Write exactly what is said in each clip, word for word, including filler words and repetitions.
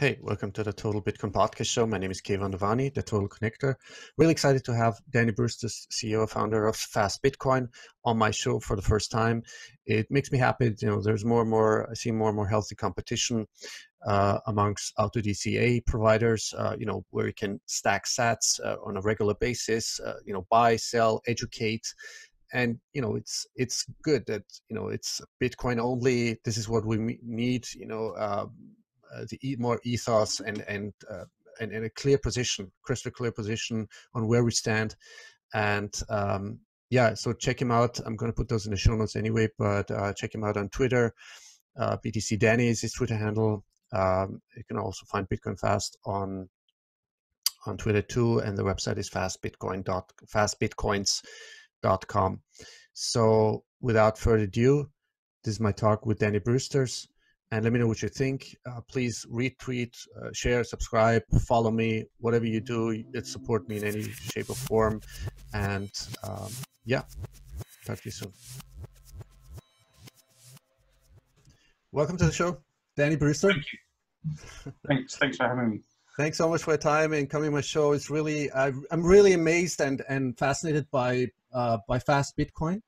Hey, welcome to the Total Bitcoin Podcast Show. My name is Keyvan Davani, the Total Connector. Really excited to have Danny Brewster, C E O and founder of Fastbitcoin, on my show for the first time. It makes me happy. You know, there's more and more, I see more and more healthy competition uh, amongst AutoDCA providers, uh, you know, where you can stack sats uh, on a regular basis, uh, you know, buy, sell, educate. And, you know, it's it's good that, you know, it's Bitcoin only. This is what we need, you know, uh, Uh, the more ethos and and, uh, and and a clear position, crystal clear position on where we stand, and um, yeah. So check him out. I'm going to put those in the show notes anyway, but uh, check him out on Twitter. Uh, B T C Danny is his Twitter handle. Um, you can also find Bitcoin Fast on on Twitter too, and the website is fast bitcoin dot fast bitcoins dot com. So without further ado, this is my talk with Danny Brewsters. And let me know what you think. Uh, please retweet, uh, share, subscribe, follow me. Whatever you do, it support me in any shape or form. And um, yeah, talk to you soon. Welcome to the show, Danny Brewster. Thank you. Thanks. Thanks for having me. Thanks so much for your time and coming to my show. It's really, I, I'm really amazed and and fascinated by uh, by Fastbitcoin.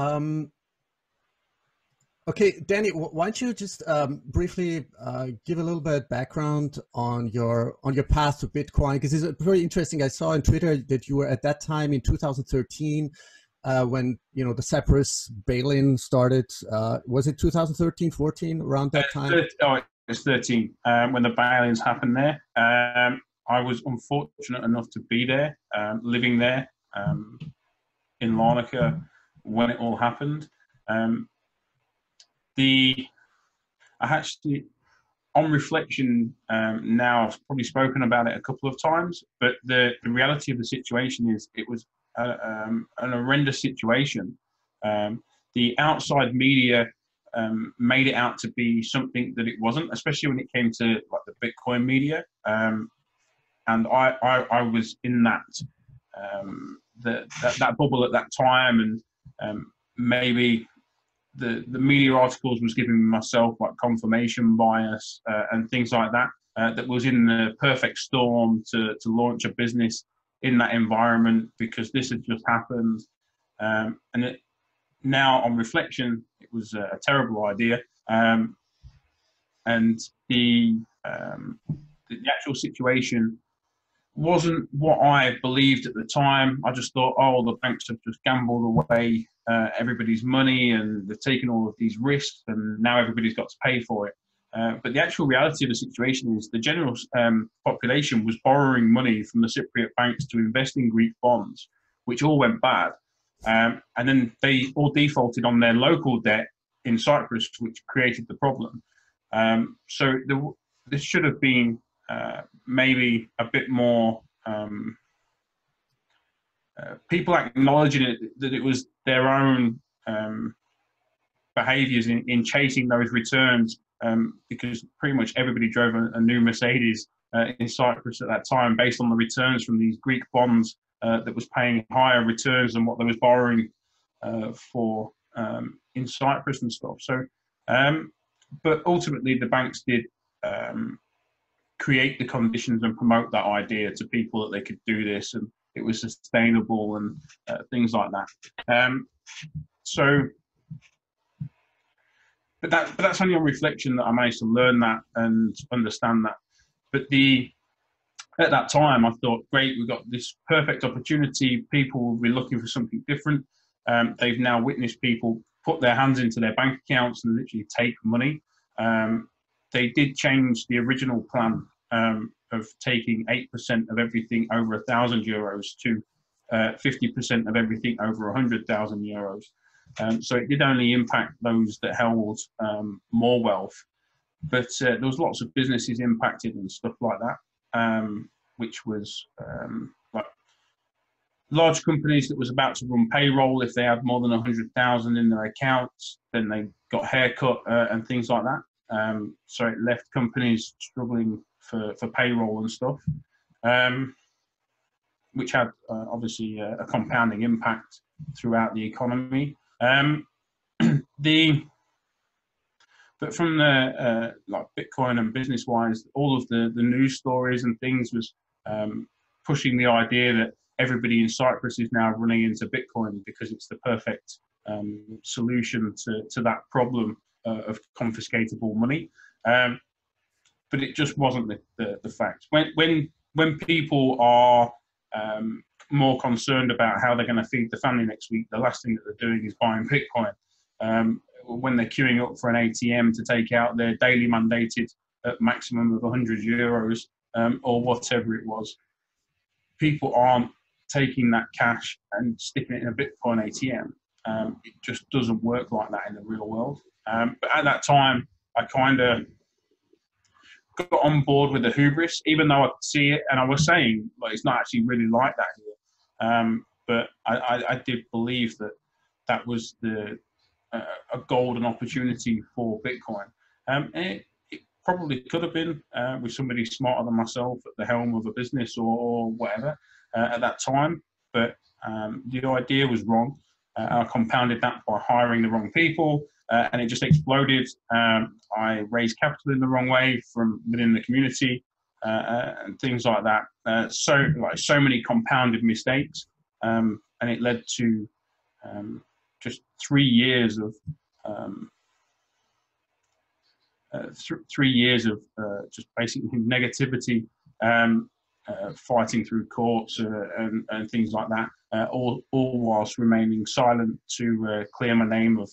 Um. Okay, Danny, why don't you just um, briefly uh, give a little bit of background on your on your path to Bitcoin? Because it's very interesting. I saw on Twitter that you were at that time in two thousand thirteen uh, when you know the Cyprus bail-in started. Uh, was it two thousand thirteen, fourteen around that time? Uh, oh, it's thirteen um, when the bail-ins happened there. Um, I was unfortunate enough to be there, um, living there um, in Larnaca when it all happened. Um, The, I actually, on reflection um, now, I've probably spoken about it a couple of times, but the, the reality of the situation is it was a, um, an horrendous situation. Um, the outside media um, made it out to be something that it wasn't, especially when it came to like the Bitcoin media. Um, and I, I, I was in that, um, the, that, that bubble at that time, and um, maybe The, the media articles was giving myself like confirmation bias uh, and things like that, uh, that was in the perfect storm to, to launch a business in that environment, because this had just happened. Um, and it, now on reflection, it was a, a terrible idea. Um, and the, um, the actual situation wasn't what I believed at the time. I just thought, oh, the banks have just gambled away uh, everybody's money, and they've taken all of these risks, and now everybody's got to pay for it. Uh, but the actual reality of the situation is the general um, population was borrowing money from the Cypriot banks to invest in Greek bonds, which all went bad. Um, and then they all defaulted on their local debt in Cyprus, which created the problem. Um, so the, this should have been Uh, maybe a bit more um, uh, people acknowledging it, that it was their own um, behaviours in, in chasing those returns, um, because pretty much everybody drove a, a new Mercedes uh, in Cyprus at that time based on the returns from these Greek bonds uh, that was paying higher returns than what they was borrowing uh, for um, in Cyprus and stuff. So, um, but ultimately the banks did um, create the conditions and promote that idea to people that they could do this and it was sustainable and uh, things like that. Um, so, but, that, but that's only on reflection that I managed to learn that and understand that. But the, at that time I thought, great, we've got this perfect opportunity. People will be looking for something different. Um, they've now witnessed people put their hands into their bank accounts and literally take money. Um, They did change the original plan um, of taking eight percent of everything over one thousand euros to fifty percent uh, of everything over one hundred thousand euros. Um, so it did only impact those that held um, more wealth. But uh, there was lots of businesses impacted and stuff like that, um, which was um, like large companies that was about to run payroll. If they had more than one hundred thousand in their accounts, then they got haircut uh, and things like that. Um, so it left companies struggling for, for payroll and stuff, um, which had uh, obviously a, a compounding impact throughout the economy. Um, the But from the uh, like Bitcoin and business wise, all of the, the news stories and things was um, pushing the idea that everybody in Cyprus is now running into Bitcoin because it's the perfect um, solution to, to that problem uh, of confiscatable money. Um, but it just wasn't the, the, the fact. When, when, when people are um, more concerned about how they're going to feed the family next week, the last thing that they're doing is buying Bitcoin. Um, when they're queuing up for an A T M to take out their daily mandated at maximum of one hundred euros um, or whatever it was, people aren't taking that cash and sticking it in a Bitcoin A T M. Um, it just doesn't work like that in the real world. Um, but at that time, I kind of got on board with the hubris, even though I could see it, and I was saying, like, it's not actually really like that here. Um, but I, I, I did believe that that was the uh, a golden opportunity for Bitcoin. Um, and it, it probably could have been uh, with somebody smarter than myself at the helm of a business or, or whatever uh, at that time. But um, the idea was wrong. Uh, I compounded that by hiring the wrong people. Uh, and it just exploded. Um, I raised capital in the wrong way from within the community uh, and things like that. Uh, so, like, so many compounded mistakes, um, and it led to um, just three years of um, uh, th three years of uh, just basically negativity, um, uh, fighting through courts uh, and, and things like that, uh, all all whilst remaining silent to uh, clear my name of.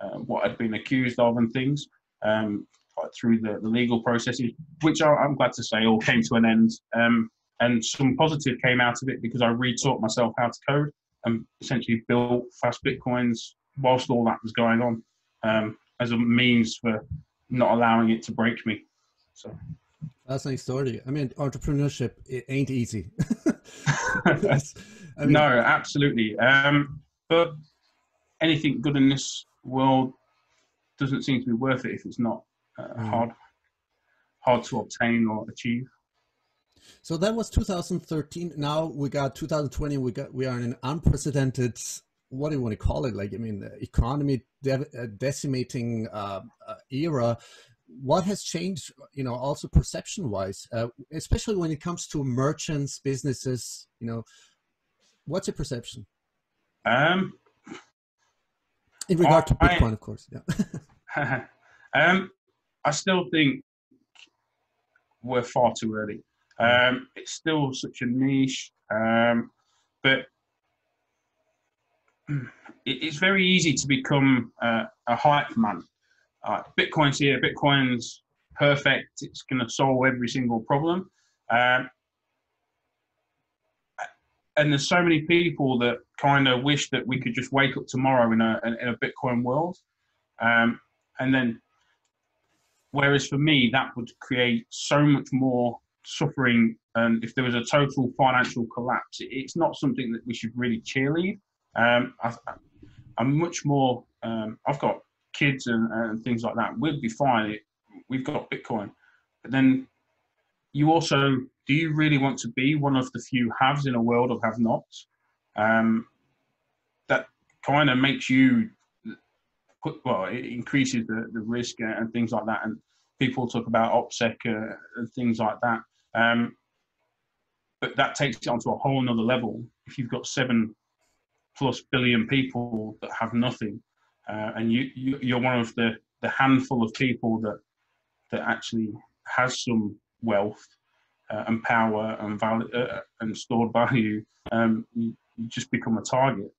Uh, what I'd been accused of and things um, like through the, the legal processes, which I, I'm glad to say all came to an end. Um, and some positive came out of it because I retaught myself how to code and essentially built Fastbitcoins whilst all that was going on um, as a means for not allowing it to break me. So. Fascinating story. I mean, entrepreneurship, it ain't easy. Yes. I mean, no, absolutely. Um, but anything good in this world doesn't seem to be worth it if it's not uh, hard hard to obtain or achieve. So that was two thousand thirteen. Now we got two thousand twenty. We got we are in an unprecedented, what do you want to call it? Like, I mean, the economy de decimating uh, uh, era. What has changed? You know, also perception wise, uh, especially when it comes to merchants, businesses. You know, what's your perception? Um. In regard to Bitcoin, I, of course. Yeah. um, I still think we're far too early. Um, it's still such a niche, um, but it, it's very easy to become uh, a hype man. Uh, Bitcoin's here. Bitcoin's perfect. It's going to solve every single problem. Um, And there's so many people that kind of wish that we could just wake up tomorrow in a, in a Bitcoin world. Um, and then, whereas for me, that would create so much more suffering. And if there was a total financial collapse, it's not something that we should really cheerlead. Um, I, I'm much more, um, I've got kids and, and things like that. We'd be fine. It, we've got Bitcoin. But then you also, do you really want to be one of the few haves in a world of have-nots? Um, that kind of makes you put, well, it increases the, the risk and things like that. And people talk about OPSEC uh, and things like that. Um, but that takes it onto a whole nother level. If you've got seven plus billion people that have nothing, uh, and you, you, you're one of the, the handful of people that, that actually has some wealth, Uh, and power and value uh, and stored value, um, you, you just become a target.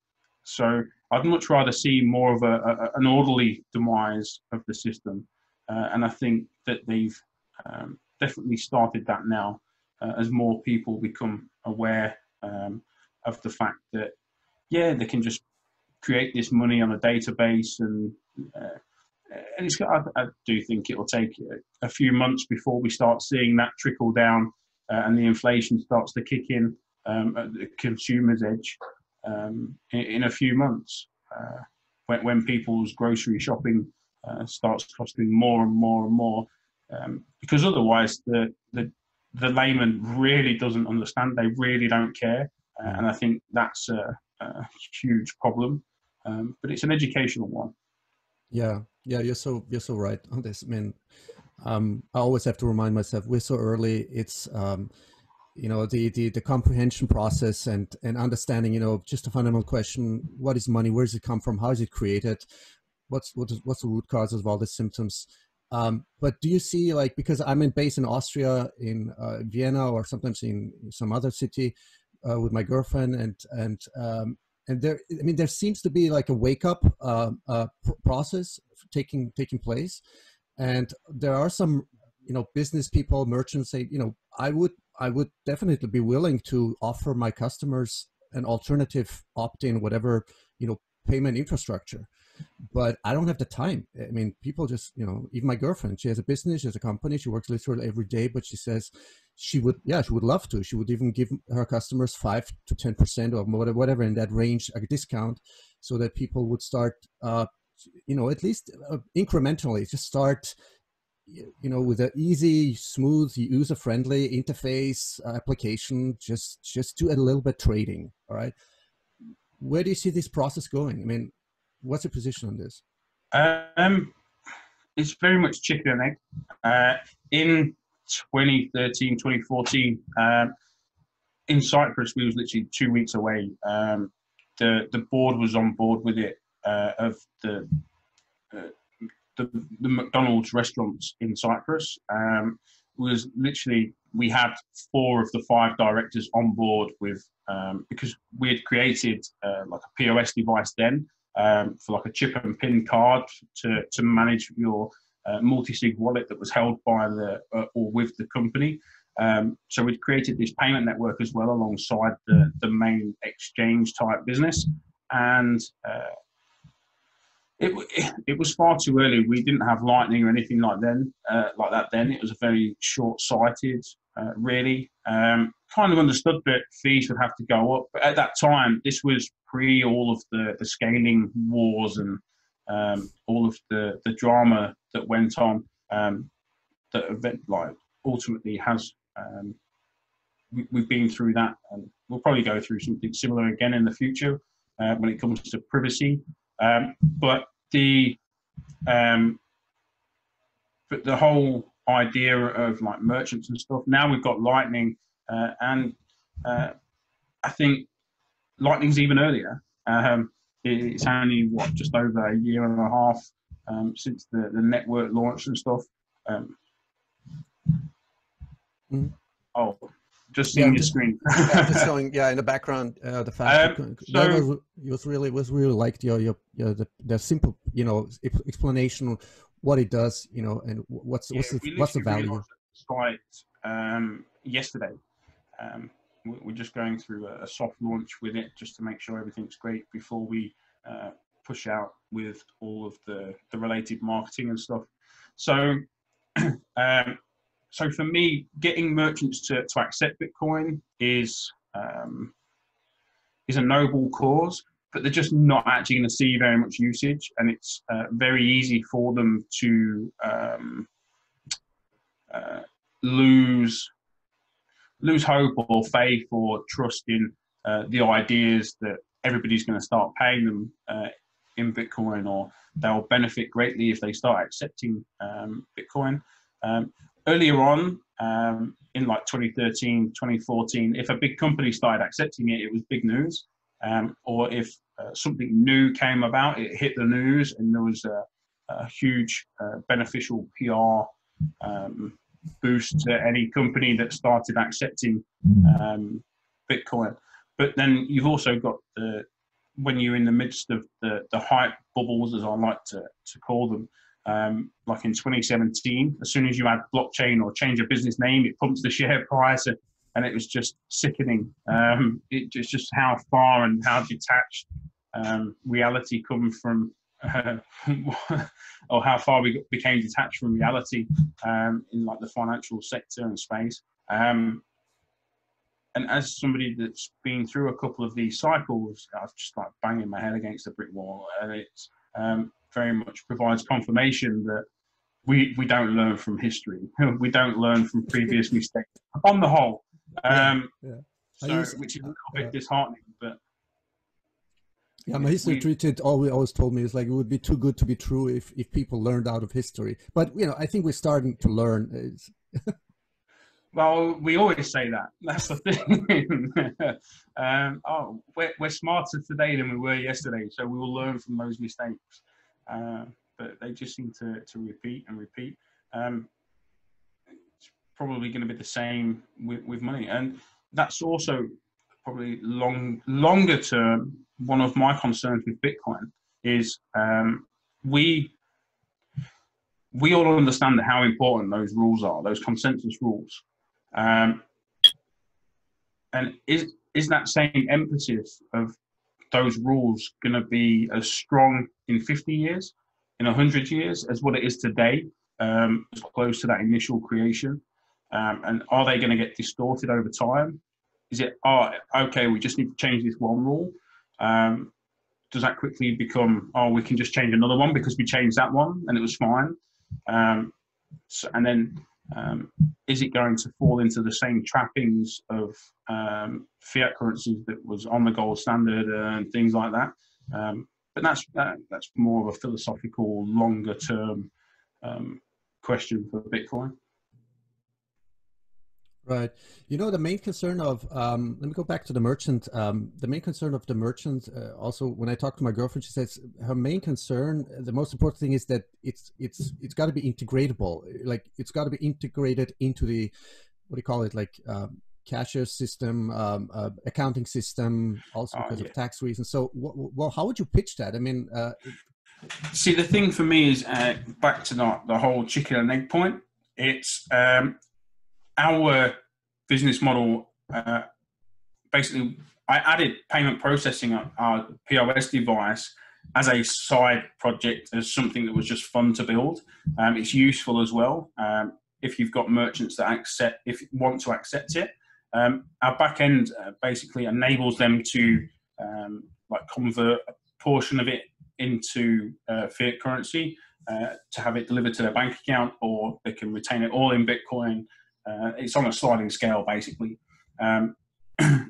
So I'd much rather see more of a, a an orderly demise of the system, uh, and I think that they've um, definitely started that now uh, as more people become aware um, of the fact that, yeah, they can just create this money on a database, and uh, and it's got, I, I do think it will take a few months before we start seeing that trickle down. Uh, and the inflation starts to kick in um, at the consumer's edge um, in, in a few months uh, when, when people's grocery shopping uh, starts costing more and more and more, um, because otherwise the, the the layman really doesn't understand. They really don't care, uh, and I think that's a, a huge problem. Um, but it's an educational one. Yeah, Yeah, you're so you're so right on this. I mean, um, I always have to remind myself we're so early. It's um, you know, the, the the comprehension process and and understanding, you know, just a fundamental question: what is money? Where does it come from? How is it created? What's what is, what's the root causes of all the symptoms? Um, but do you see, like, because I'm in, based in Austria, in uh, Vienna, or sometimes in some other city uh, with my girlfriend, and and um, and there, I mean, there seems to be like a wake up uh, uh, pr process taking taking place, and there are some, you know, business people, merchants say, you know, I would I would definitely be willing to offer my customers an alternative opt-in, whatever, you know, payment infrastructure. But I don't have the time. I mean, people just, you know, even my girlfriend, she has a business, she has a company, she works literally every day, but she says she would, yeah, she would love to. She would even give her customers five to ten percent or whatever in that range, a discount, so that people would start, uh, you know, at least uh, incrementally, just start, you know, with an easy, smooth, user-friendly interface uh, application, just, just do a little bit trading, all right? Where do you see this process going? I mean, what's your position on this? Um, it's very much chicken and egg. Uh, in twenty thirteen, twenty fourteen, um, in Cyprus, we was literally two weeks away. Um, the the board was on board with it uh, of the, uh, the the McDonald's restaurants in Cyprus. Um, was literally we had four of the five directors on board with um, because we had created uh, like a P O S device then. Um, for like a chip and pin card to, to manage your uh, multi-sig wallet that was held by the uh, or with the company. Um, so we'd created this payment network as well alongside the, the main exchange type business. And uh, it, it was far too early. We didn't have Lightning or anything like, then, uh, like that then. It was a very short-sighted, uh, really. Um, kind of understood that fees would have to go up. But at that time, this was pre all of the, the scaling wars and um, all of the, the drama that went on um, that event, like, ultimately has, um, we, we've been through that, and we'll probably go through something similar again in the future uh, when it comes to privacy. Um, but the um, but the whole idea of like merchants and stuff, now we've got Lightning uh, and uh, I think Lightning's even earlier. Um, it's only what just over a year and a half um, since the, the network launched and stuff. Um, mm-hmm. Oh, just seeing yeah, your just, screen. Yeah, just showing, yeah, in the background, uh, the fact um, so, that was, was really was really like your your, your the, the simple, you know, explanation of what it does, you know, and what's yeah, what's the what's the value. Right, um, yesterday. Um, We're just going through a soft launch with it just to make sure everything's great before we uh, push out with all of the, the related marketing and stuff. So, um, so for me, getting merchants to, to accept Bitcoin is um, is a noble cause, but they're just not actually going to see very much usage, and it's uh, very easy for them to um, uh, lose. lose hope or faith or trust in uh, the ideas that everybody's going to start paying them uh, in Bitcoin, or they'll benefit greatly if they start accepting um, Bitcoin. Um, earlier on um, in like twenty thirteen, twenty fourteen, if a big company started accepting it, it was big news. Um, or if uh, something new came about, it hit the news and there was a, a huge uh, beneficial P R um, boost to any company that started accepting um, Bitcoin. But then you've also got the, when you're in the midst of the, the hype bubbles, as I like to, to call them, um, like in twenty seventeen, as soon as you add blockchain or change your business name, it pumps the share price, and, and it was just sickening. Um, it, it's just how far and how detached um, reality come from Uh, or how far we became detached from reality um, in like the financial sector and space. Um, and as somebody that's been through a couple of these cycles, I've just like banging my head against the brick wall, and it's um, very much provides confirmation that we we don't learn from history. We don't learn from previous mistakes on the whole, um, yeah, yeah. So, used, which is a little bit yeah. disheartening, but. Yeah, my history we, treated always, always told me it's like it would be too good to be true if, if people learned out of history. But, you know, I think we're starting to learn. Well, we always say that. That's the thing. um, oh, we're, we're smarter today than we were yesterday, so we will learn from those mistakes. Uh, but they just seem to, to repeat and repeat. Um, it's probably going to be the same with, with money. And that's also probably long, longer term. One of my concerns with Bitcoin is um, we we all understand how important those rules are, those consensus rules. Um, and is is that same emphasis of those rules going to be as strong in fifty years, in one hundred years, as what it is today, um, as close to that initial creation? Um, and are they going to get distorted over time? Is it, oh, okay, we just need to change this one rule? Um, does that quickly become, oh, we can just change another one because we changed that one and it was fine? Um, so, and then um, is it going to fall into the same trappings of um, fiat currencies that was on the gold standard and things like that? Um, but that's, that, that's more of a philosophical, longer term um, question for Bitcoin. Right. You know, the main concern of, um, let me go back to the merchant. Um, the main concern of the merchant, uh, also when I talk to my girlfriend, she says her main concern, the most important thing is that it's, it's, it's gotta be integratable. Like it's gotta be integrated into the, what do you call it? Like um, cashier's system, um, uh, accounting system, also oh, because yeah. of tax reasons. So well, how would you pitch that? I mean, uh, see, the thing for me is uh, back to the, the whole chicken and egg point. It's, um, our business model, uh, basically, I added payment processing on our P O S device as a side project, as something that was just fun to build. Um, it's useful as well um, if you've got merchants that accept, if want to accept it. Um, our back end uh, basically enables them to um, like convert a portion of it into uh, fiat currency uh, to have it delivered to their bank account, or they can retain it all in Bitcoin. Uh, it's on a sliding scale, basically. Um,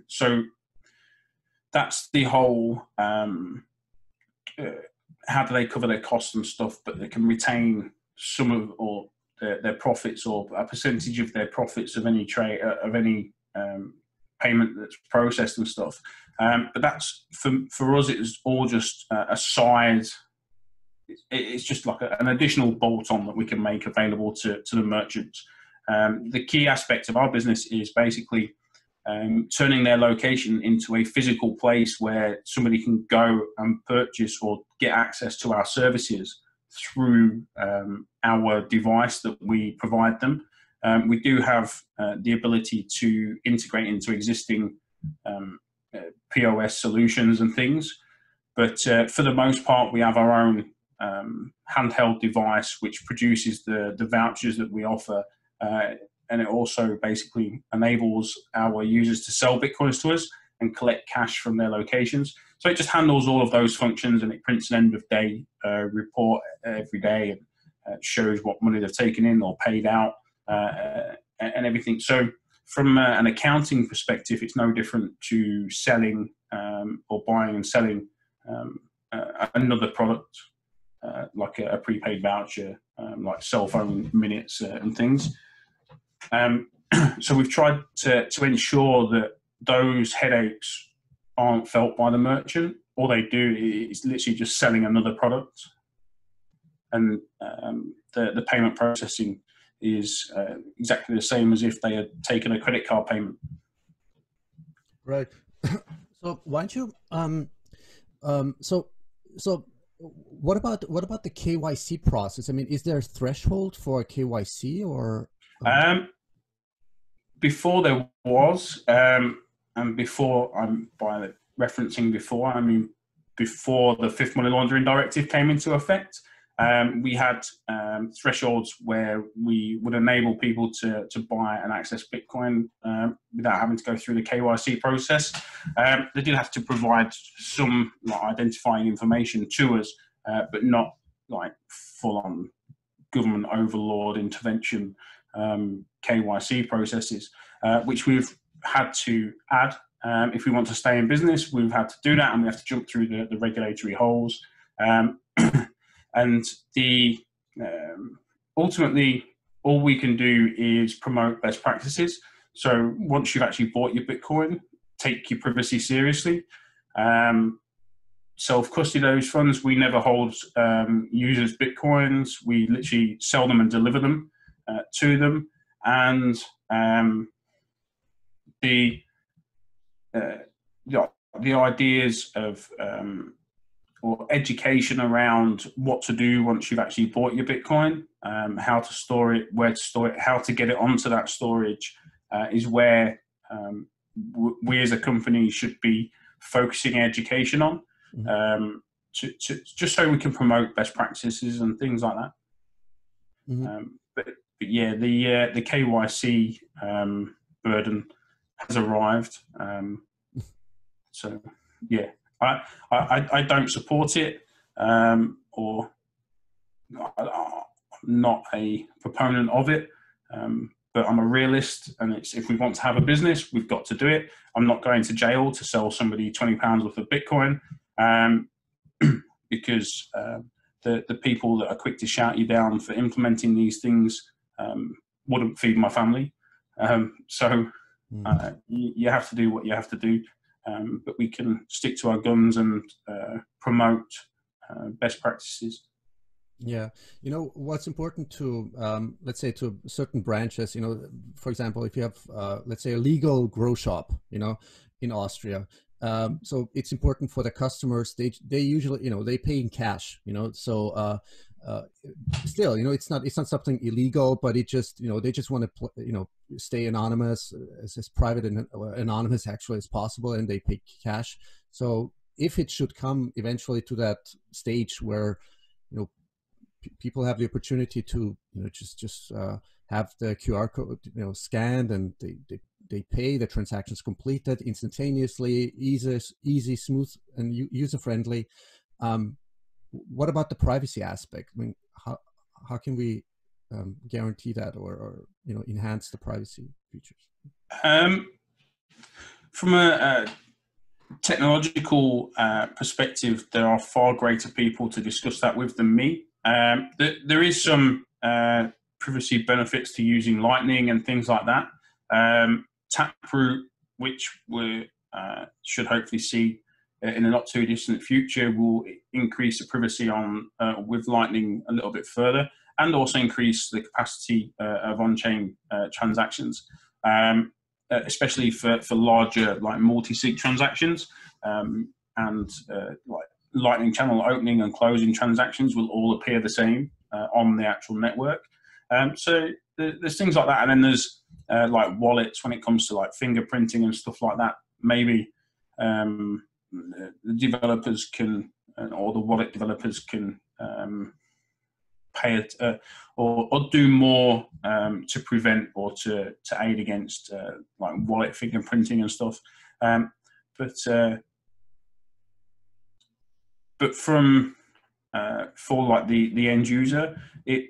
so that's the whole, um, uh, how do they cover their costs and stuff, but they can retain some of or their, their profits, or a percentage of their profits of any trade, uh, of any um, payment that's processed and stuff. Um, but that's, for, for us, it's all just uh, a side, it, it's just like a, an additional bolt-on that we can make available to, to the merchants. Um, the key aspect of our business is basically um, turning their location into a physical place where somebody can go and purchase or get access to our services through um, our device that we provide them. Um, we do have uh, the ability to integrate into existing um, uh, P O S solutions and things, but uh, for the most part, we have our own um, handheld device which produces the, the vouchers that we offer. Uh, and it also basically enables our users to sell Bitcoins to us and collect cash from their locations. So it just handles all of those functions, and it prints an end of day uh, report every day, and uh, shows what money they've taken in or paid out uh, and everything. So from uh, an accounting perspective, it's no different to selling um, or buying and selling um, uh, another product, uh, like a, a prepaid voucher, um, like cell phone minutes uh, and things. Um, so we've tried to, to ensure that those headaches aren't felt by the merchant. All they do is literally just selling another product, and um, the, the payment processing is uh, exactly the same as if they had taken a credit card payment. Right. So why don't you? Um, um, so so what about what about the K Y C process? I mean, is there a threshold for a K Y C or? Um, before there was, um, and before I'm by referencing before, I mean, before the Fifth Money Laundering Directive came into effect, um, we had, um, thresholds where we would enable people to, to buy and access Bitcoin, um, without having to go through the K Y C process. Um, they did have to provide some like, identifying information to us, uh, but not like full on government overlord intervention. Um, K Y C processes, uh, which we've had to add Um, if we want to stay in business, we've had to do that, and we have to jump through the, the regulatory holes. Um, and the um, ultimately, all we can do is promote best practices. So once you've actually bought your Bitcoin, take your privacy seriously. Um, self-custody those funds. We never hold um, users' Bitcoins. We literally sell them and deliver them uh, to them. And um, the Uh, the, the ideas of um, or education around what to do once you've actually bought your Bitcoin, um, how to store it, where to store it, how to get it onto that storage uh, is where um, w we as a company should be focusing education on, mm-hmm. um, to, to, just so we can promote best practices and things like that. Mm-hmm. um, but, but yeah, the, uh, the K Y C um, burden has arrived. Um, so yeah, I, I, I don't support it, um, or I'm not a proponent of it, um, but I'm a realist, and it's, if we want to have a business, we've got to do it. I'm not going to jail to sell somebody twenty pounds worth of Bitcoin, um, because uh, the, the people that are quick to shout you down for implementing these things um, wouldn't feed my family. Um, so Uh, you have to do what you have to do, um, but we can stick to our guns and uh, promote uh, best practices. Yeah, you know, what's important to, um, let's say, to certain branches, you know, for example, if you have, uh, let's say, a legal grow shop, you know, in Austria. Um, so it's important for the customers, they, they usually, you know, they pay in cash, you know, so uh, uh, still, you know, it's not, it's not something illegal, but it just, you know, they just want to, you know, stay anonymous, as, as private and anonymous actually as possible, and they pay cash. So if it should come eventually to that stage where, you know, p people have the opportunity to, you know, just, just uh, have the Q R code, you know, scanned, and they, they, they pay, the transactions completed instantaneously, easy, easy, smooth, and user-friendly. Um, what about the privacy aspect? I mean, how, how can we um, guarantee that, or, or, you know, enhance the privacy features? Um, from a, a technological uh, perspective, there are far greater people to discuss that with than me. Um, there, there is some uh, privacy benefits to using Lightning and things like that. Um, Taproot, which we uh, should hopefully see in the not too distant future, will increase the privacy on uh, with Lightning a little bit further, and also increase the capacity uh, of on-chain uh, transactions, um, especially for, for larger, like multi-sig transactions, um, and uh, like Lightning channel opening and closing transactions will all appear the same uh, on the actual network. Um, so th there's things like that, and then there's Uh, like wallets when it comes to like fingerprinting and stuff like that. Maybe um, the developers can, or the wallet developers can um, pay it, uh, or, or do more um, to prevent or to, to aid against uh, like wallet fingerprinting and stuff. Um, but uh, but from uh, for like the, the end user, it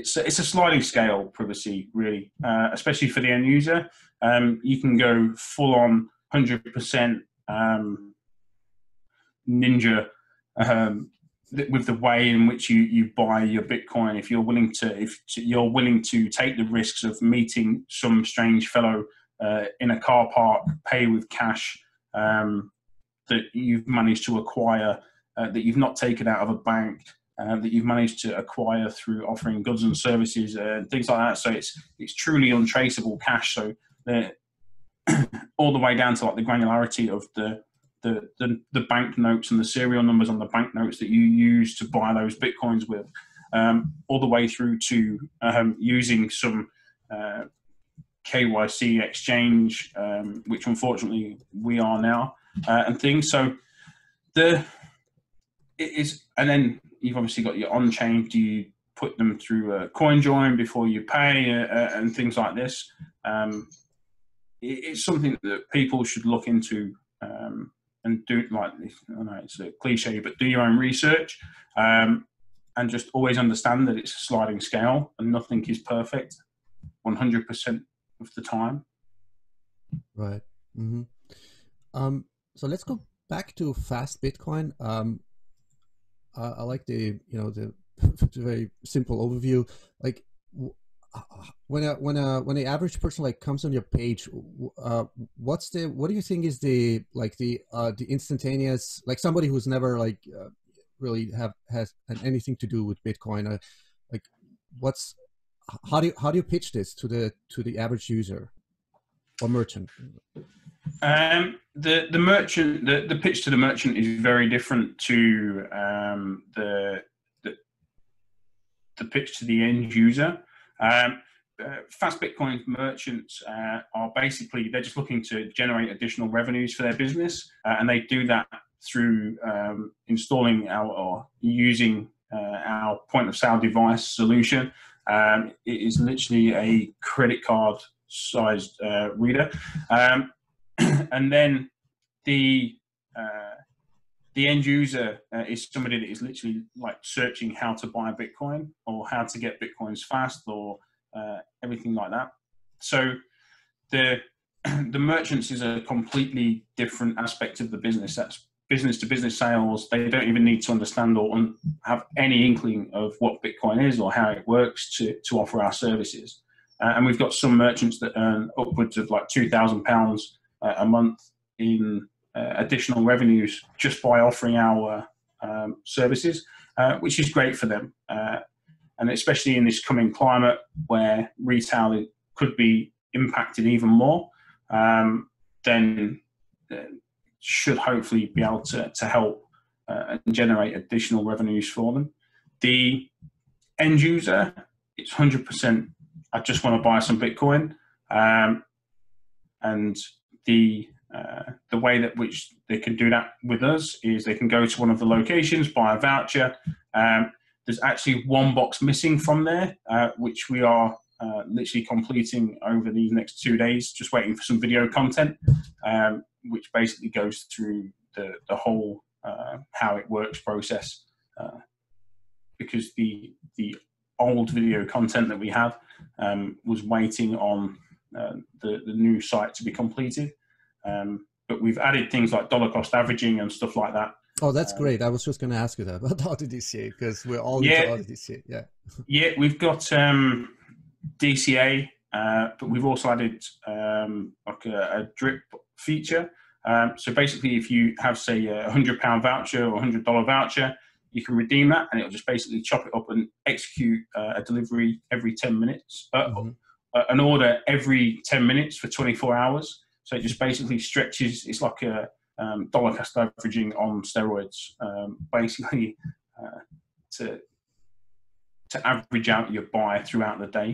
It's, it's a sliding scale privacy, really, uh, especially for the end user. Um, you can go full on one hundred percent um, ninja um, with the way in which you, you buy your Bitcoin. If you're willing to, if you're willing to take the risks of meeting some strange fellow uh, in a car park, pay with cash um, that you've managed to acquire, uh, that you've not taken out of a bank, Uh, that you've managed to acquire through offering goods and services and uh, things like that. So it's it's truly untraceable cash. So all the way down to like the granularity of the the, the the bank notes and the serial numbers on the bank notes that you use to buy those Bitcoins with, um, all the way through to um, using some uh, K Y C exchange, um, which unfortunately we are now, uh, and things. So the it is, and then you've obviously got your on-chain. Do you put them through a coin join before you pay, uh, and things like this? Um, it, it's something that people should look into, um, and do, like, I know it's a cliche, but do your own research, um, and just always understand that it's a sliding scale and nothing is perfect one hundred percent of the time. Right. Mm-hmm. Um, so let's go back to fast Bitcoin. Um, I, I like the, you know, the very simple overview. Like when a, when a, when the average person like comes on your page, uh, what's the, what do you think is the, like the, uh, the instantaneous, like somebody who's never like uh, really have, has anything to do with Bitcoin, uh, like what's, how do you, how do you pitch this to the, to the average user or merchant? Um, the, the merchant, the, the pitch to the merchant is very different to, um, the, the, the pitch to the end user. Um, uh, fast Bitcoin merchants uh, are basically, they're just looking to generate additional revenues for their business. Uh, and they do that through um, installing our, or using uh, our point of sale device solution. Um, it is literally a credit card sized uh, reader. Um, and then the, uh, the end user uh, is somebody that is literally like searching how to buy Bitcoin or how to get Bitcoins fast or uh, everything like that. So the, the merchants is a completely different aspect of the business. That's business to business sales. They don't even need to understand or un have any inkling of what Bitcoin is or how it works to, to offer our services. Uh, and we've got some merchants that earn upwards of like two thousand pounds uh, a month in Uh, additional revenues just by offering our um, services, uh, which is great for them. Uh, and especially in this coming climate where retail could be impacted even more, um, then uh, should hopefully be able to, to help uh, and generate additional revenues for them. The end user, it's one hundred percent, I just want to buy some Bitcoin. Um, and the Uh, the way that which they can do that with us is they can go to one of the locations, buy a voucher. Um, there's actually one box missing from there, uh, which we are uh, literally completing over these next two days, just waiting for some video content, um, which basically goes through the, the whole uh, how it works process. Uh, because the, the old video content that we have um, was waiting on uh, the, the new site to be completed. Um, but we've added things like dollar cost averaging and stuff like that. Oh, that's um, great. I was just going to ask you that about AutoDCA because we're all yeah, into AutoDCA. Yeah. Yeah. We've got, um, D C A, uh, but we've also added, um, like a, a drip feature. Um, so basically if you have say a hundred pound voucher or a hundred dollar voucher, you can redeem that and it'll just basically chop it up and execute uh, a delivery every ten minutes, uh, mm-hmm. uh, an order every ten minutes for twenty-four hours. So it just basically stretches, it's like a um, dollar cost averaging on steroids, um, basically uh, to, to average out your buy throughout the day.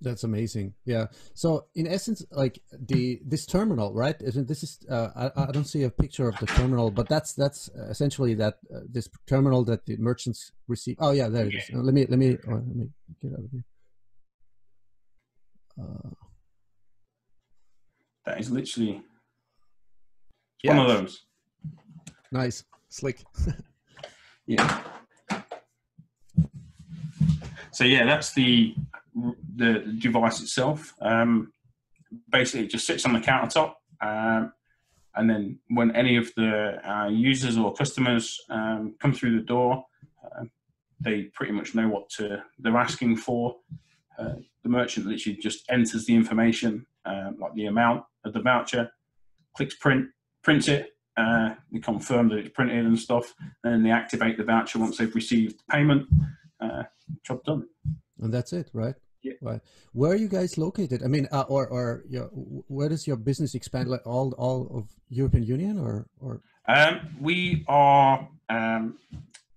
That's amazing. Yeah. So in essence, like the, this terminal, right? Isn't this is, uh, I, I don't see a picture of the terminal, but that's, that's essentially that uh, this terminal that the merchants receive. Oh yeah, there it yeah. is. Uh, let me, let me, oh, let me get out of here. Uh, That is literally yes. one of those. Nice, slick. yeah. So yeah, that's the the device itself. Um, basically, it just sits on the countertop, um, and then when any of the uh, users or customers um, come through the door, uh, they pretty much know what to they're asking for. Uh, the merchant literally just enters the information, uh, like the amount of the voucher, clicks print, prints it, uh, they confirm that it's printed and stuff, and then they activate the voucher once they've received payment, uh, job done. And that's it, right? Yeah. Right. Where are you guys located? I mean, uh, or, or you know, where does your business expand, like all, all of European Union or? or? Um, we are um,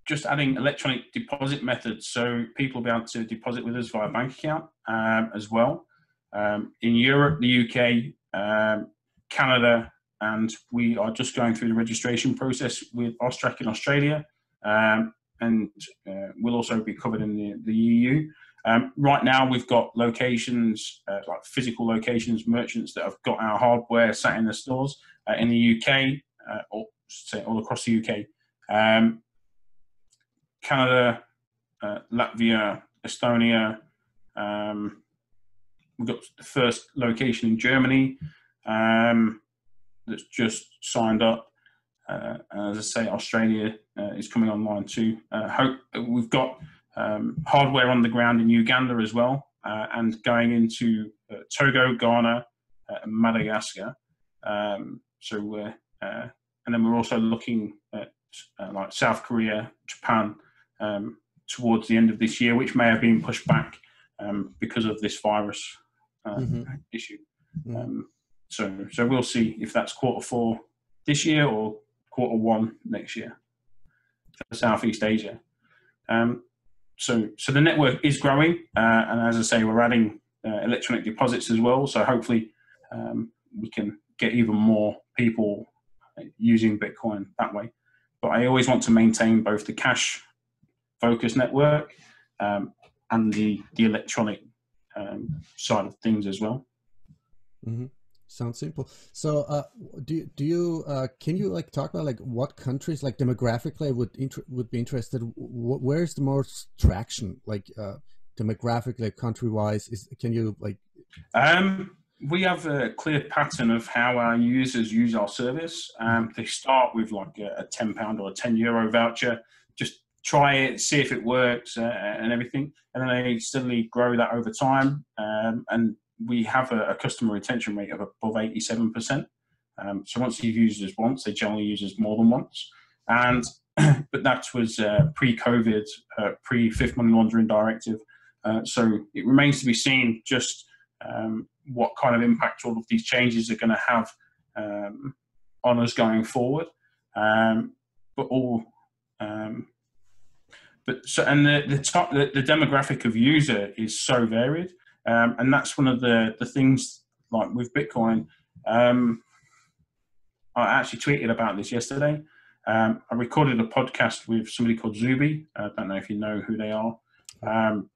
just adding electronic deposit methods, so people will be able to deposit with us via bank account um, as well. Um, in Europe, the U K, um, Canada, and we are just going through the registration process with AUSTRAC in Australia, um, and uh, we'll also be covered in the, the E U. Um, right now, we've got locations, uh, like physical locations, merchants that have got our hardware sat in the stores uh, in the U K, uh, or say all across the U K, um, Canada, uh, Latvia, Estonia, um, we got the first location in Germany um, that's just signed up. Uh, as I say, Australia uh, is coming online too. Uh, hope we've got um, hardware on the ground in Uganda as well, uh, and going into uh, Togo, Ghana, uh, and Madagascar. Um, so we're, uh, and then we're also looking at uh, like South Korea, Japan um, towards the end of this year, which may have been pushed back um, because of this virus uh, mm-hmm. issue. Mm-hmm. Um, so, so we'll see if that's quarter four this year or quarter one next year for Southeast Asia. Um, so, so the network is growing, uh, and as I say, we're adding uh, electronic deposits as well. So hopefully um, we can get even more people using Bitcoin that way. But I always want to maintain both the cash focused network um, and the, the electronic um, side of things as well. Mm-hmm. Sounds simple. So, uh, do do you uh, can you like talk about like what countries like demographically would inter would be interested? W where's the most traction, like uh, demographically, country wise? Is can you like? Um, we have a clear pattern of how our users use our service. Um, they start with like a, a ten pound or a ten euro voucher. Just try it, see if it works, uh, and everything, and then they steadily grow that over time, um, and. We have a, a customer retention rate of above eighty-seven percent. Um, so once you've used us once, they generally use us more than once. And but that was uh, pre-COVID, uh, pre-Fifth Money Laundering Directive. Uh, so it remains to be seen just um, what kind of impact all of these changes are going to have um, on us going forward. Um, but all, um, but so and the the, top, the the demographic of user is so varied. Um, and that's one of the, the things like with Bitcoin. Um, I actually tweeted about this yesterday. Um, I recorded a podcast with somebody called Zuby. I don't know if you know who they are. Um,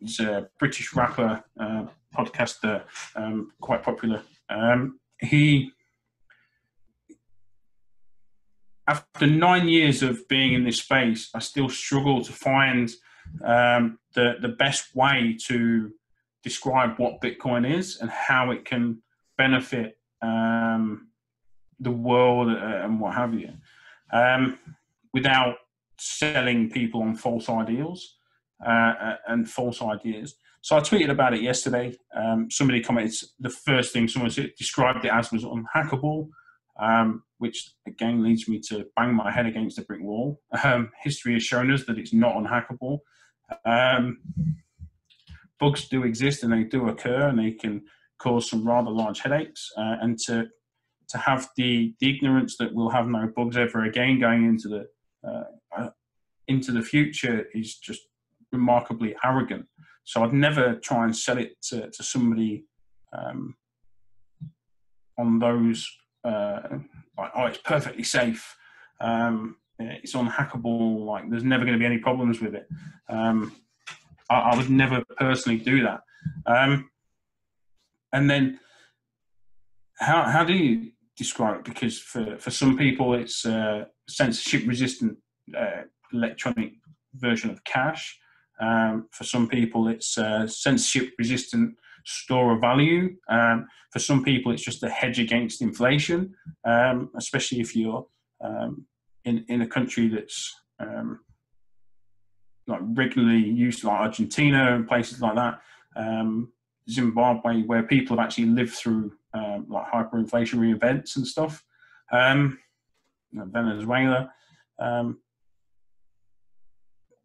it's a British rapper uh, podcaster, um, quite popular. Um, he, after nine years of being in this space, I still struggle to find um, the, the best way to describe what Bitcoin is and how it can benefit um, the world and what have you, um, without selling people on false ideals uh, and false ideas. So I tweeted about it yesterday. Um, somebody commented, the first thing someone said, described it as was unhackable, um, which again leads me to bang my head against a brick wall. Um, history has shown us that it's not unhackable. Um, Bugs do exist and they do occur and they can cause some rather large headaches, uh, and to to have the, the ignorance that we'll have no bugs ever again going into the uh, uh, into the future is just remarkably arrogant. So I'd never try and sell it to, to somebody um, on those uh, like, oh, it's perfectly safe, um, it's unhackable, like there's never going to be any problems with it. Um, I would never personally do that. Um, and then how, how do you describe it? Because for, for some people, it's a censorship-resistant uh, electronic version of cash. Um, for some people, it's a censorship-resistant store of value. Um, for some people, it's just a hedge against inflation, um, especially if you're um, in, in a country that's... Um, like regularly used, like Argentina and places like that, um, Zimbabwe, where people have actually lived through um, like hyperinflationary events and stuff, um, and Venezuela. Um,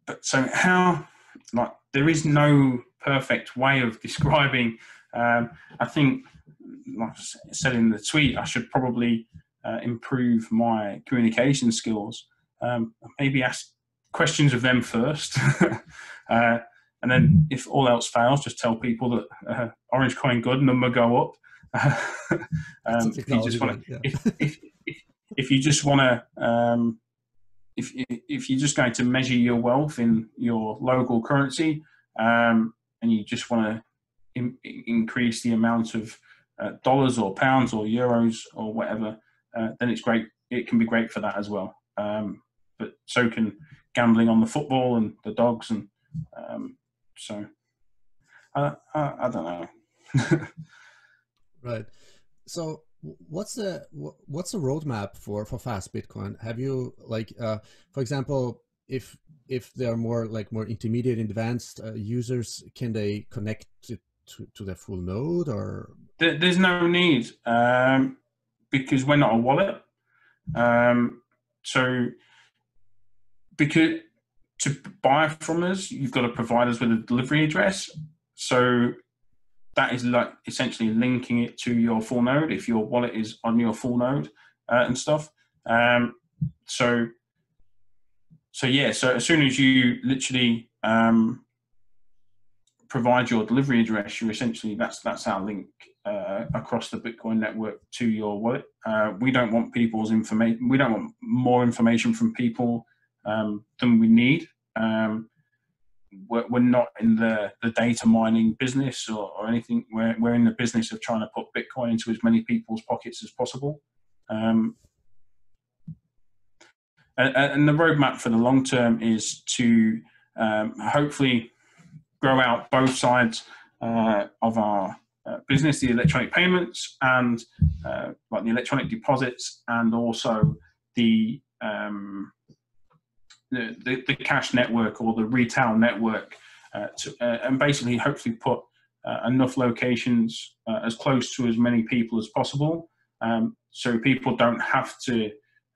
but so how, like, there is no perfect way of describing. Um, I think, like I said in the tweet, I should probably uh, improve my communication skills. Um, maybe ask questions of them first, uh, and then if all else fails, just tell people that uh, Orange Coin good, number go up. um, if you just want yeah. if, if, if, if you just want to, um, if if you're just going to measure your wealth in your local currency, um, and you just want to increase the amount of uh, dollars or pounds or euros or whatever, uh, then it's great. It can be great for that as well. Um, but so can gambling on the football and the dogs, and um, so I, I, I don't know. Right. So what's the what's the roadmap for for fast Bitcoin? Have you like, uh, for example, if if there are more like more intermediate and advanced uh, users, can they connect it to, to their full node? Or there, there's no need, um, because we're not a wallet. Um, so because to buy from us, you've got to provide us with a delivery address. So that is like essentially linking it to your full node if your wallet is on your full node uh, and stuff. Um, so, so yeah, so as soon as you literally um, provide your delivery address, you essentially, that's, that's our link uh, across the Bitcoin network to your wallet. Uh, we don't want people's information. We don't want more information from people um, than we need. Um, We're not in the, the data mining business or, or anything. We're, we're in the business of trying to put Bitcoin into as many people's pockets as possible. Um, and, and the roadmap for the long term is to um, hopefully grow out both sides uh, of our uh, business, the electronic payments and uh, like the electronic deposits, and also the... Um, The, the, the cash network or the retail network, uh, to, uh, and basically hopefully put uh, enough locations uh, as close to as many people as possible, um, so people don't have to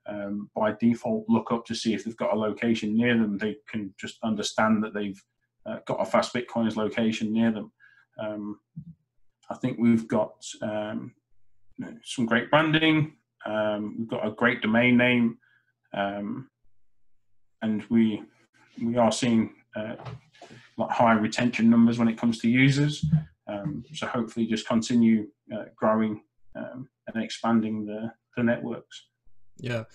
um, by default look up to see if they've got a location near them. They can just understand that they've uh, got a Fast Bitcoins location near them. Um, I think we've got um, some great branding, um, we've got a great domain name, um, and we we are seeing uh, like high retention numbers when it comes to users. Um, so hopefully, just continue uh, growing um, and expanding the the networks. Yeah,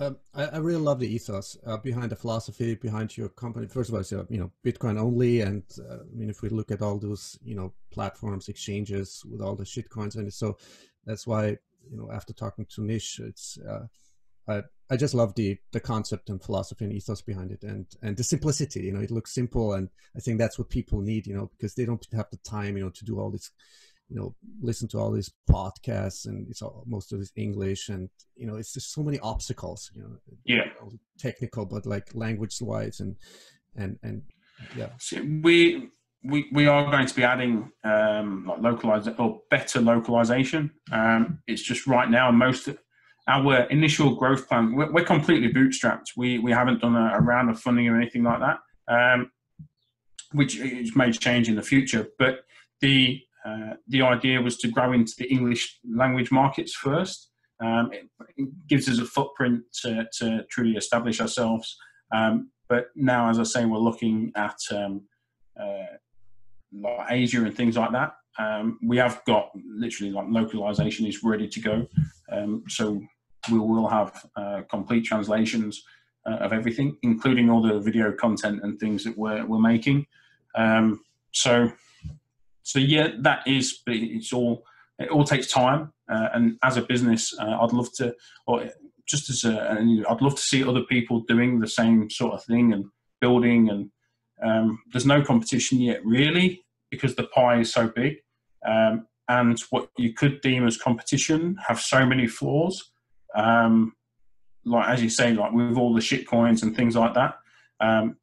um, I, I really love the ethos uh, behind the philosophy behind your company. First of all, it's, you know, Bitcoin only, and uh, I mean, if we look at all those, you know, platforms, exchanges with all the shit coins, and so that's why, you know, after talking to Nish, it's uh, I. I just love the the concept and philosophy and ethos behind it, and and the simplicity. You know, it looks simple, and I think that's what people need. You know, because they don't have the time, you know, to do all this, you know, listen to all these podcasts, and it's all, most of it's English, and you know, it's just so many obstacles. You know, yeah, technical, but like language wise, and and and yeah, so we we we are going to be adding um, like localized or better localization. Um, it's just right now most. Our initial growth plan, we're, we're completely bootstrapped. We we haven't done a, a round of funding or anything like that, um, which is, may change in the future. But the uh, the idea was to grow into the English language markets first. Um, it, it gives us a footprint to, to truly establish ourselves. Um, but now, as I say, we're looking at um, uh, like Asia and things like that. Um, we have got literally like localization is ready to go. Um, so we will have uh, complete translations uh, of everything, including all the video content and things that we're, we're making. Um, so, so yeah, that is, it's all, it all takes time. Uh, and as a business, uh, I'd love to, or just as a, I'd love to see other people doing the same sort of thing and building, and um, there's no competition yet really, because the pie is so big, um, and what you could deem as competition have so many flaws. Um, like, as you say, like with all the shit coins and things like that. Um,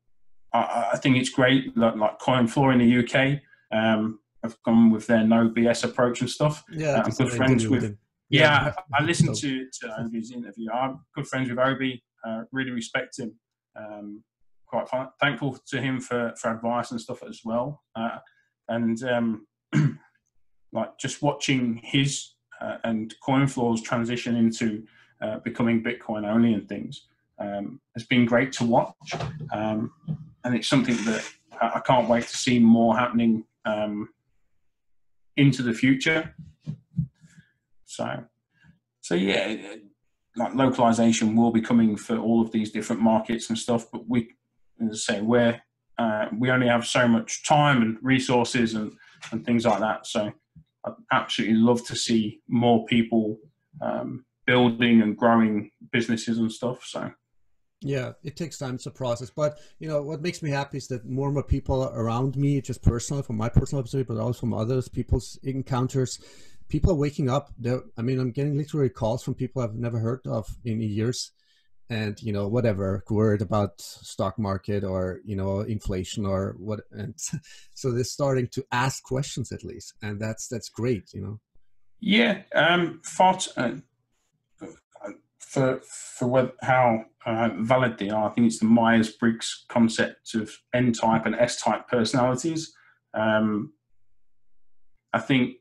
I, I think it's great that like CoinFloor in the U K um, have gone with their no B S approach and stuff. Yeah, uh, I'm good friends with, with yeah, yeah, I, I listened so. to, to Obi's interview. I'm good friends with Obi, uh, really respect him. Um, quite fun, thankful to him for, for advice and stuff as well. Uh, And um, like just watching his uh, and CoinFloor's transition into uh, becoming Bitcoin only and things um, has been great to watch. Um, and it's something that I can't wait to see more happening um, into the future. So, so yeah, like localization will be coming for all of these different markets and stuff. But we, as I say, we're Uh, we only have so much time and resources and, and things like that. So I'd absolutely love to see more people um, building and growing businesses and stuff. So Yeah, it takes time. It's a process. But, you know, what makes me happy is that more and more people around me, just personally, from my personal observation, but also from others, people's encounters, people are waking up. They're, I mean, I'm getting literally calls from people I've never heard of in years. And, you know, whatever, worried about stock market or, you know, inflation or what. And so they're starting to ask questions at least. And that's, that's great, you know? Yeah. Um, fort, uh, for, for what, how uh, valid they are, I think it's the Myers-Briggs concept of N-type and S-type personalities. Um, I think,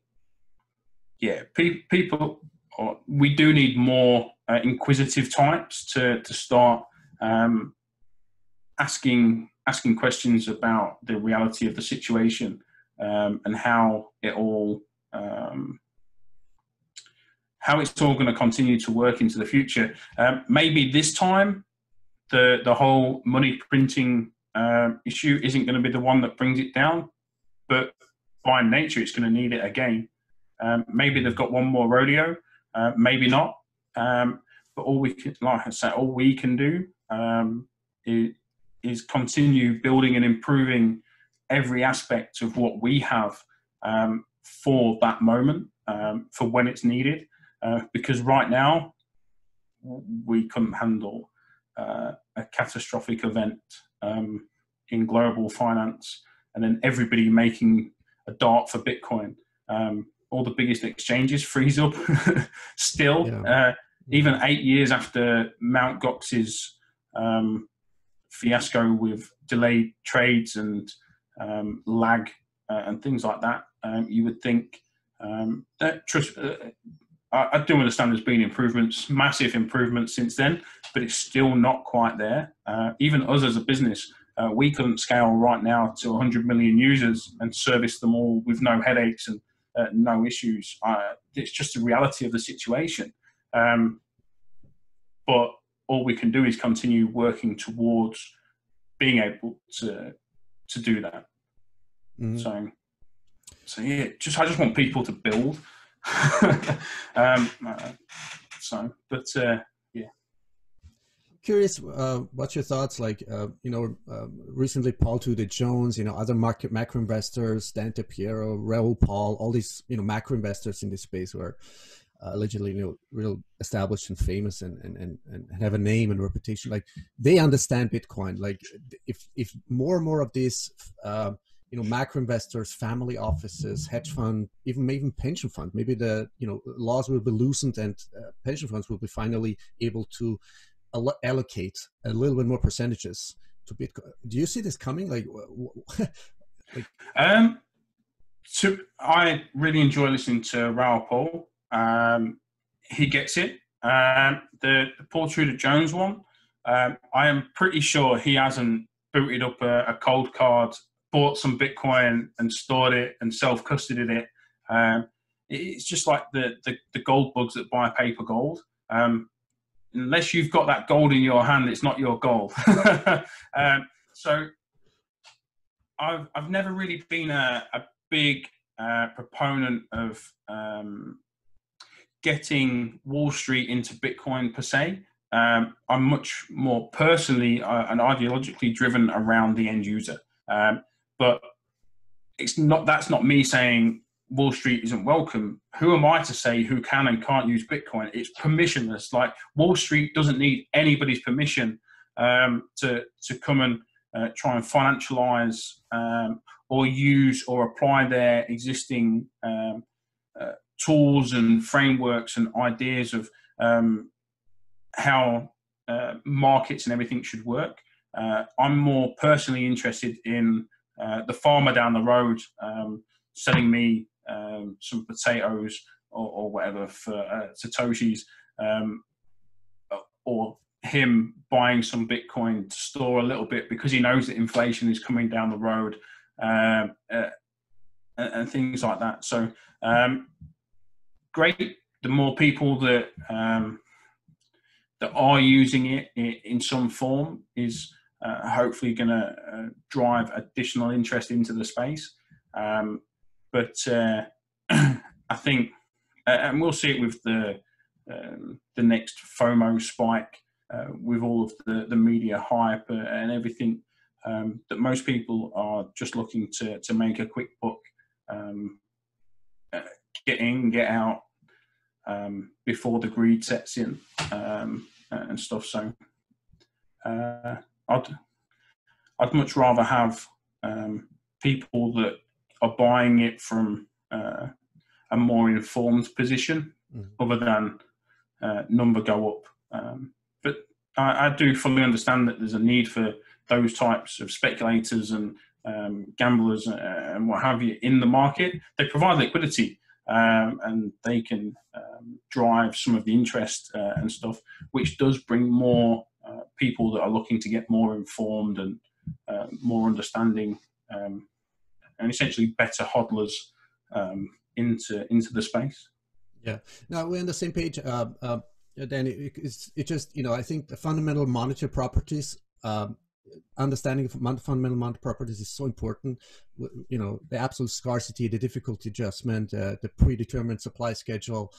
yeah, pe people, or we do need more Uh, inquisitive types to to start um, asking asking questions about the reality of the situation um, and how it all um, how it's all going to continue to work into the future. Um, maybe this time the the whole money printing uh, issue isn't going to be the one that brings it down, but by nature it's going to need it again. Um, maybe they've got one more rodeo, uh, maybe not. Um, but all we can, like I say, all we can do um, is, is continue building and improving every aspect of what we have um, for that moment, um, for when it's needed. Uh, because right now, we couldn't handle uh, a catastrophic event um, in global finance, and then everybody making a dart for Bitcoin. Um, all the biggest exchanges freeze up still. Yeah. Uh, even eight years after Mount Gox's um, fiasco with delayed trades and um, lag uh, and things like that, um, you would think um, that trust, uh, I, I do understand there's been improvements, massive improvements since then, but it's still not quite there. Uh, even us as a business, uh, we couldn't scale right now to one hundred million users and service them all with no headaches and uh, no issues. Uh, it's just the reality of the situation. Um, but all we can do is continue working towards being able to to do that. Mm-hmm. So, so yeah, just I just want people to build. um, uh, so, but uh, yeah. Curious, uh, what's your thoughts? Like, uh, you know, uh, recently Paul Tudor Jones, you know, other market macro investors, Dan Piero, Raoul Paul, all these, you know, macro investors in this space were. Uh, allegedly, you know, real established and famous and, and, and, and have a name and reputation. Like they understand Bitcoin. Like if, if more and more of these, uh, you know, macro investors, family offices, hedge fund, even, even pension fund, maybe the, you know, laws will be loosened and uh, pension funds will be finally able to all allocate a little bit more percentages to Bitcoin. Do you see this coming? Like, like um, so I really enjoy listening to Raoul Paul. Um, he gets it. Um, the, the Paul Tudor Jones one, um, I am pretty sure he hasn't booted up a, a cold card, bought some Bitcoin and stored it and self-custodied it. Um, it. It's just like the, the, the gold bugs that buy paper gold. Um, unless you've got that gold in your hand, it's not your gold. um, so I've, I've never really been a, a big uh, proponent of... Um, getting Wall Street into Bitcoin per se. Um, I'm much more personally uh, and ideologically driven around the end user. Um, but it's not, that's not me saying Wall Street isn't welcome. Who am I to say who can and can't use Bitcoin? It's permissionless. Like Wall Street doesn't need anybody's permission um, to, to come and uh, try and financialize um, or use or apply their existing um, uh, tools and frameworks and ideas of um, how uh, markets and everything should work. Uh, I'm more personally interested in uh, the farmer down the road um, selling me um, some potatoes or, or whatever for uh, Satoshis, um, or him buying some Bitcoin to store a little bit because he knows that inflation is coming down the road uh, uh, and things like that. So um, great, the more people that um, that are using it in some form is uh, hopefully going to uh, drive additional interest into the space. Um, but uh, I think, uh, and we'll see it with the um, the next FOMO spike uh, with all of the, the media hype and everything, um, that most people are just looking to, to make a quick buck, um, get in, get out, um, before the greed sets in, um, and stuff. So uh, I'd, I'd much rather have um, people that are buying it from uh, a more informed position, mm-hmm. other than uh, number go up. Um, but I, I do fully understand that there's a need for those types of speculators and um, gamblers and what have you in the market. They provide liquidity, um, and they can um, drive some of the interest uh, and stuff, which does bring more uh, people that are looking to get more informed and uh, more understanding, um, and essentially better hodlers um, into into the space. Yeah, now we're on the same page, uh, uh, Danny. It's it just, you know, I think the fundamental monetary properties, um, understanding of fundamental monetary properties is so important. You know, the absolute scarcity, the difficulty adjustment, uh, the predetermined supply schedule,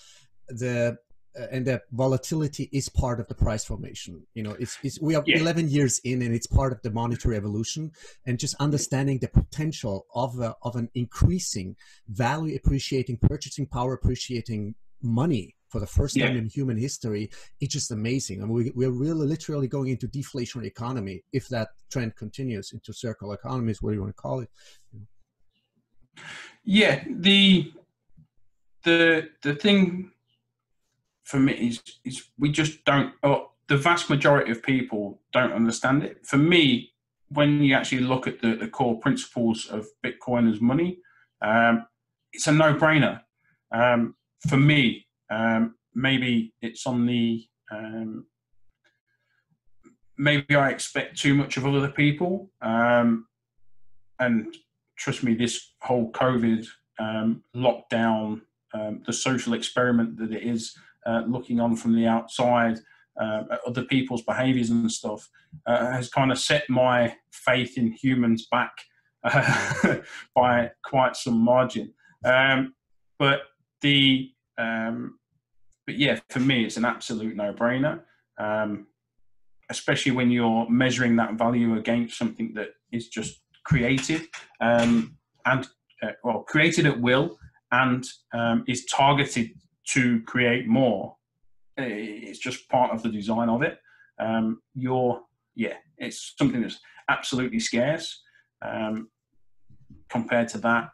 the uh, and the volatility is part of the price formation. You know, it's, it's we are yeah. eleven years in, and it's part of the monetary evolution. And just understanding the potential of a, of an increasing value appreciating, purchasing power appreciating money for the first time yeah. in human history, it's just amazing. I mean, we, we're really literally going into deflationary economy if that trend continues, into circular economies, what do you want to call it? Yeah, the the the thing for me is, is we just don't, oh, the vast majority of people don't understand it. For me, when you actually look at the, the core principles of Bitcoin as money, um, it's a no-brainer. Um, for me, Um, maybe it's on the, um, maybe I expect too much of other people. Um, and trust me, this whole COVID um, lockdown, um, the social experiment that it is, uh, looking on from the outside, uh, at other people's behaviors and stuff, uh, has kind of set my faith in humans back uh, by quite some margin. Um, but the, um, But yeah, for me, it's an absolute no-brainer, um, especially when you're measuring that value against something that is just created um, and uh, well, created at will and um, is targeted to create more. It's just part of the design of it. Um, you're, yeah, it's something that's absolutely scarce. Um, compared to that,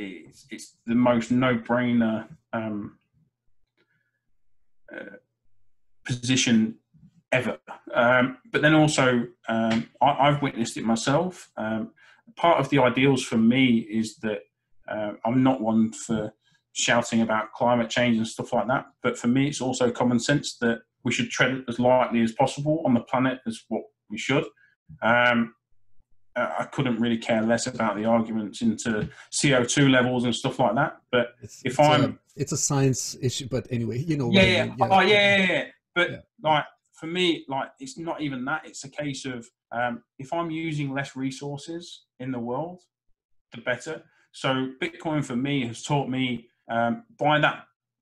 it's, it's the most no-brainer um, Uh, position ever. Um, but then also, um, I, I've witnessed it myself. Um, part of the ideals for me is that uh, I'm not one for shouting about climate change and stuff like that. But for me, it's also common sense that we should tread as lightly as possible on the planet as what we should. Um, I couldn't really care less about the arguments into C O two levels and stuff like that. But it's, if it's I'm, a, it's a science issue. But anyway, you know. Yeah, yeah. I mean, yeah. Oh, yeah, yeah, yeah. But yeah. like for me, like it's not even that. It's a case of um, if I'm using less resources in the world, the better. So Bitcoin for me has taught me um, buy that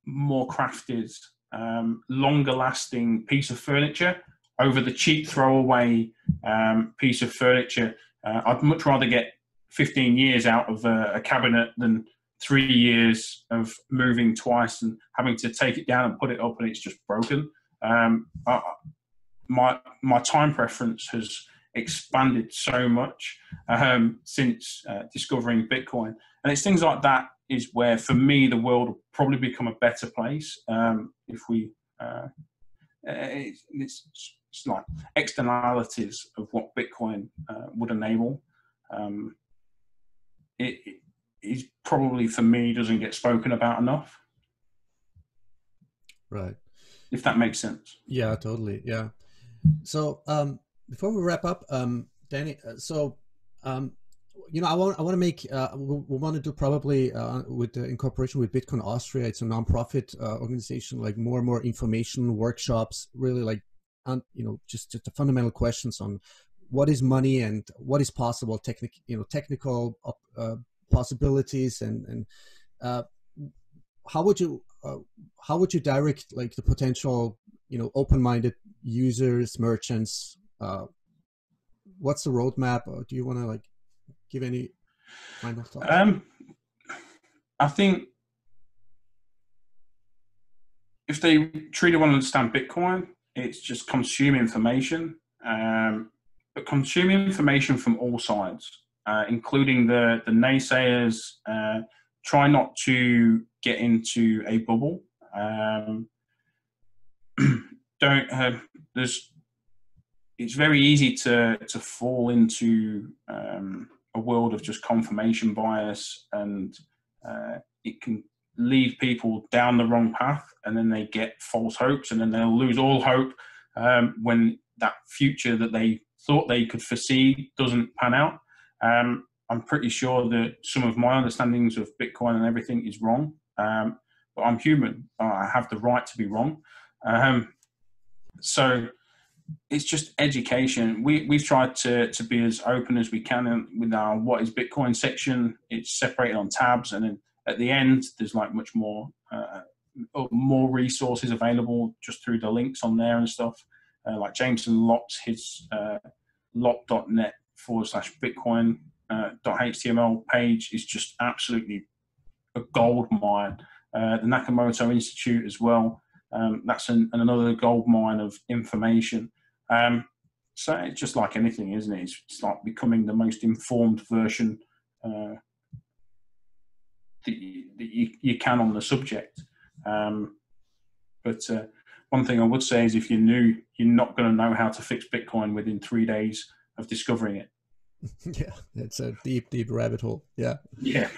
more crafted, um, longer-lasting piece of furniture over the cheap throwaway um, piece of furniture. Uh, I'd much rather get fifteen years out of a, a cabinet than three years of moving twice and having to take it down and put it up and it's just broken. Um, I, my my time preference has expanded so much um, since uh, discovering Bitcoin. And it's things like that is where, for me, the world will probably become a better place um, if we... Uh, it's, it's, It's like externalities of what Bitcoin uh, would enable. Um, it, it is probably, for me, doesn't get spoken about enough. Right. If that makes sense. Yeah, totally. Yeah. So um, before we wrap up, um, Danny, uh, so, um, you know, I want I want to make, uh, we, we want to do probably uh, with the incorporation with Bitcoin Austria, it's a nonprofit uh, organization, like more and more information, workshops, really like, and, you know, just, just the fundamental questions on what is money and what is possible, technic, you know, technical uh, possibilities, and and uh, how would you uh, how would you direct like the potential, you know, open-minded users, merchants? Uh, what's the roadmap? Or do you want to like give any final thoughts? Um, I think if they truly want to understand Bitcoin, it's just consume information, um, but consume information from all sides, uh, including the, the naysayers. Uh, try not to get into a bubble. Um, don't uh, there's. It's very easy to to fall into um, a world of just confirmation bias, and uh, it can lead people down the wrong path, and then they get false hopes, and then they'll lose all hope um, when that future that they thought they could foresee doesn't pan out. Um, I'm pretty sure that some of my understandings of Bitcoin and everything is wrong, um, but I'm human. I have the right to be wrong. Um, so it's just education. We, we've tried to, to be as open as we can with our What is Bitcoin section. It's separated on tabs, and then at the end, there's like much more, uh, more resources available just through the links on there and stuff. Uh, like Jameson Lopp's, his uh, lop.net forward slash Bitcoin uh, .html page is just absolutely a gold mine. Uh, the Nakamoto Institute as well. Um, that's an, another gold mine of information. Um, so it's just like anything, isn't it? It's, it's like becoming the most informed version Uh, that you, that you, you can on the subject. Um, but uh, one thing I would say is if you're new, you're not going to know how to fix Bitcoin within three days of discovering it. Yeah, it's a deep, deep rabbit hole. Yeah. Yeah.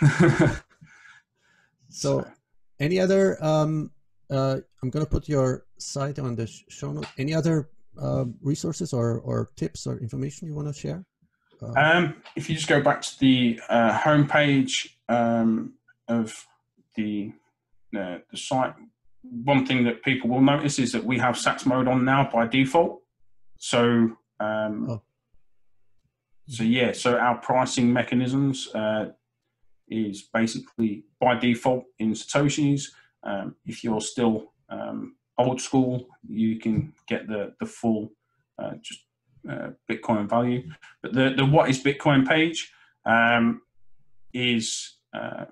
so, so any other, um, uh, I'm going to put your site on the show notes. Any other uh, resources or, or tips or information you want to share? Uh, um, if you just go back to the uh, homepage, um, of the, uh, the site, one thing that people will notice is that we have Sats mode on now by default. So, um, oh. so yeah, so our pricing mechanisms uh, is basically by default in Satoshis. Um, if you're still um, old school, you can get the, the full uh, just uh, Bitcoin value. But the, the What is Bitcoin page um, is uh,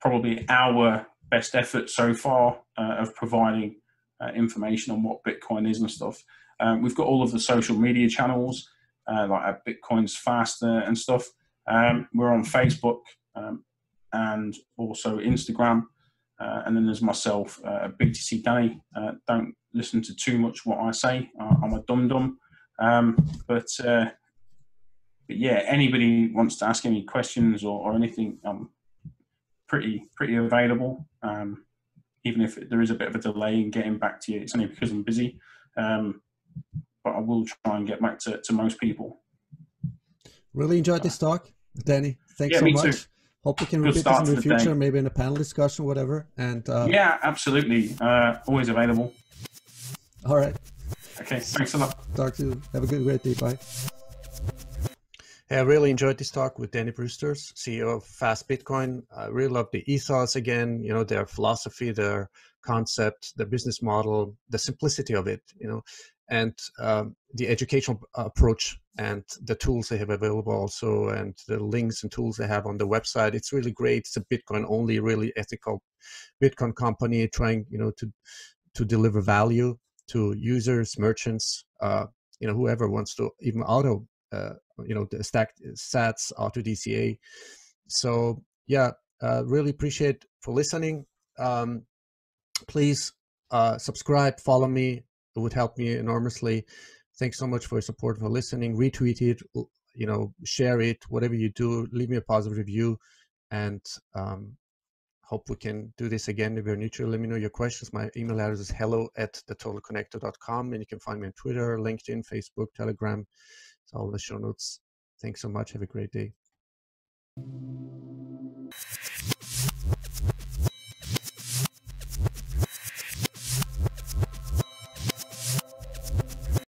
probably our best effort so far uh, of providing uh, information on what Bitcoin is and stuff. Um, we've got all of the social media channels, uh, like Bitcoin's Fast and stuff. Um, we're on Facebook um, and also Instagram. Uh, and then there's myself, uh, B T C Danny. Uh, don't listen to too much what I say. Uh, I'm a dum-dum. Um, but, uh, but yeah, anybody wants to ask any questions or, or anything, um, pretty pretty available, um, even if there is a bit of a delay in getting back to you. It's only because I'm busy, um, but I will try and get back to, to most people. Really enjoyed this talk, Danny. Thanks yeah, so much. Too. Hope we can Good repeat this in the future, day. maybe in a panel discussion, whatever. And uh, yeah, absolutely. Uh, always available. All right. Okay, thanks a lot. Talk to you. Have a good, great day. Bye. Hey, I really enjoyed this talk with Danny Brewster, C E O of Fast Bitcoin. I really love the ethos again, you know, their philosophy, their concept, their business model, the simplicity of it, you know, and um, the educational approach and the tools they have available also, and the links and tools they have on the website. It's really great. It's a Bitcoin only, really ethical Bitcoin company trying, you know, to, to deliver value to users, merchants, uh, you know, whoever wants to even auto Uh, you know, the stacked Sats, AutoDCA. So yeah, uh, really appreciate for listening. Um, please uh, subscribe, follow me. It would help me enormously. Thanks so much for your support, for listening. Retweet it, you know, share it, whatever you do, leave me a positive review, and um, hope we can do this again. If you're neutral, let me know your questions. My email address is hello at the total connector dot com, and you can find me on Twitter, LinkedIn, Facebook, Telegram. All the show notes. Thanks so much. Have a great day.